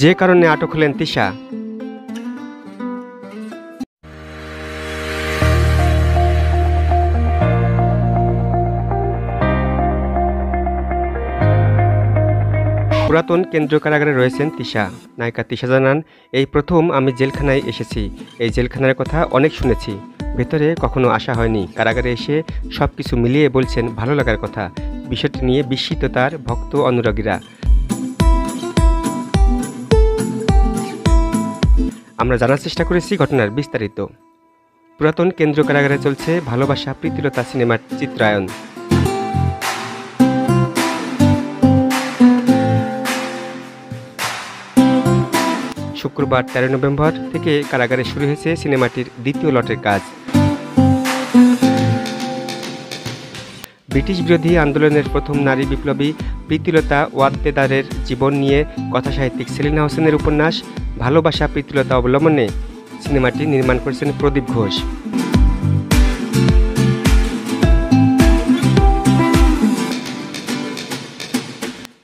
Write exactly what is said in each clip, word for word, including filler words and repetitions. যে কারণে আটক হলেন তিশা। পুরাতন কেন্দ্র কারাগারে রয়েছেন তিশা। নায়িকা তিশা জানান, এই প্রথম আমি জেলখানায় এসেছি। এই জেলখানার কথা অনেক শুনেছি, ভেতরে কখনো আসা হয়নি। কারাগারে এসে সব কিছু মিলিয়ে বলছেন ভালো লাগার কথা। বিষয়টি নিয়ে বিস্মিত তার ভক্ত অনুরাগীরা। আমরা জানার চেষ্টা করেছি ঘটনার বিস্তারিত। পুরাতন কেন্দ্র কারাগারে চলছে ভালোবাসা প্রীতিলতা সিনেমার চিত্রায়ন। শুক্রবার তেরো নভেম্বর থেকে কারাগারে শুরু হয়েছে সিনেমাটির দ্বিতীয় লটের কাজ। ব্রিটিশ বিরোধী আন্দোলনের প্রথম নারী বিপ্লবী প্রীতিলতা ওয়াদ্দেদারের জীবন নিয়ে কথাসাহিত্যিক সেলিনা হোসেনের উপন্যাস ভালোবাসা প্রীতিলতা অবলম্বনে সিনেমাটি নির্মাণ করেছেন প্রদীপ ঘোষ।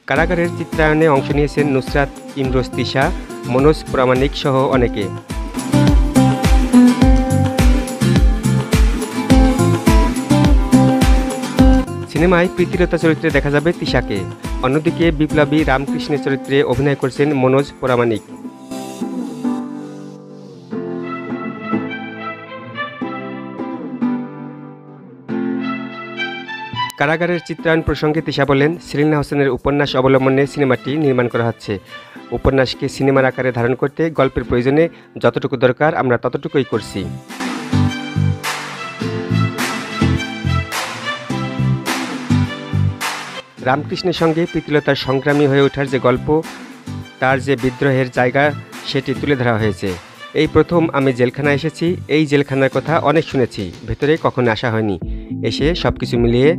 কারাগারের চিত্রায়নে অংশ নিয়েছেন নুসরাত ইমরোজ তিশা, মনোজ পারামানিক সহ অনেকে। সিনেমায় প্রীতিলতা চরিত্রে দেখা যাবে তিশাকে, অন্যদিকে বিপ্লবী রামকৃষ্ণের চরিত্রে অভিনয় করছেন মনোজ পারামানিক। কারাগারের চিত্রায়ন প্রসঙ্গে তিশা বলেন, সেলিনা হোসেনের উপন্যাস অবলম্বনে সিনেমাটি নির্মাণ করা হচ্ছে। উপন্যাসকে সিনেমার আকারে ধারণ করতে গল্পের প্রয়োজনে যতটুকু দরকার আমরা ততটুকুই করছি। রামকৃষ্ণের সঙ্গে প্রীতিলতার সংগ্রামী হয়ে ওঠার যে গল্প, তার যে বিদ্রোহের জায়গা, সেটি তুলে ধরা হয়েছে। এই প্রথম আমি জেলখানায় এসেছি। এই জেলখানার কথা অনেক শুনেছি, ভেতরে কখনো আসা হয়নি। এসে সব কিছু মিলিয়ে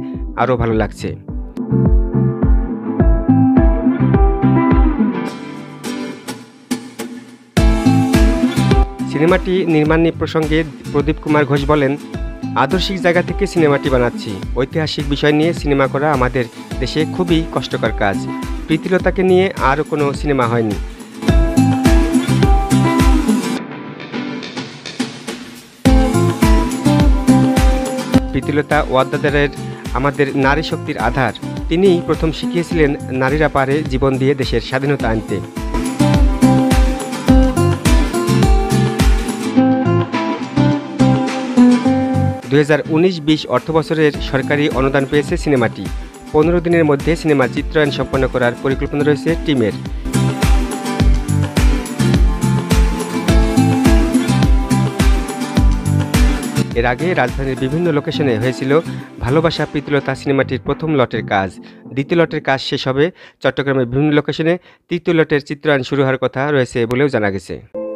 আরও ভালো লাগছে। সিনেমাটি নির্মাণ প্রসঙ্গে প্রদীপ কুমার ঘোষ বলেন, আদর্শিক জায়গা থেকে সিনেমাটি বানাচ্ছি। ঐতিহাসিক বিষয় নিয়ে সিনেমা করা আমাদের দেশে খুবই কষ্টকর কাজ। প্রীতিলতাকে নিয়ে আরও কোনো সিনেমা হয়নি। প্রীতিলতা ওয়াদ্দেদারের আমাদের নারী শক্তির আধার। তিনিই প্রথম শিখিয়েছিলেন নারীরা পারে জীবন দিয়ে দেশের স্বাধীনতা আনতে। দুই হাজার উনিশ বিশ অর্থবছরের সরকারি অনুদান পেয়েছে সিনেমাটি। পনেরো দিনের মধ্যে সিনেমা চিত্রায়ন সম্পন্ন করার পরিকল্পনা রয়েছে টিমের। এর আগে রাজধানীর বিভিন্ন লোকেশনে হয়েছিল ভালোবাসা প্রীতিলতা সিনেমাটির প্রথম লটের কাজ। দ্বিতীয় লটের কাজ শেষ হবে চট্টগ্রামের বিভিন্ন লোকেশনে। তৃতীয় লটের চিত্রায়ন শুরু হওয়ার কথা রয়েছে বলেও জানা গেছে।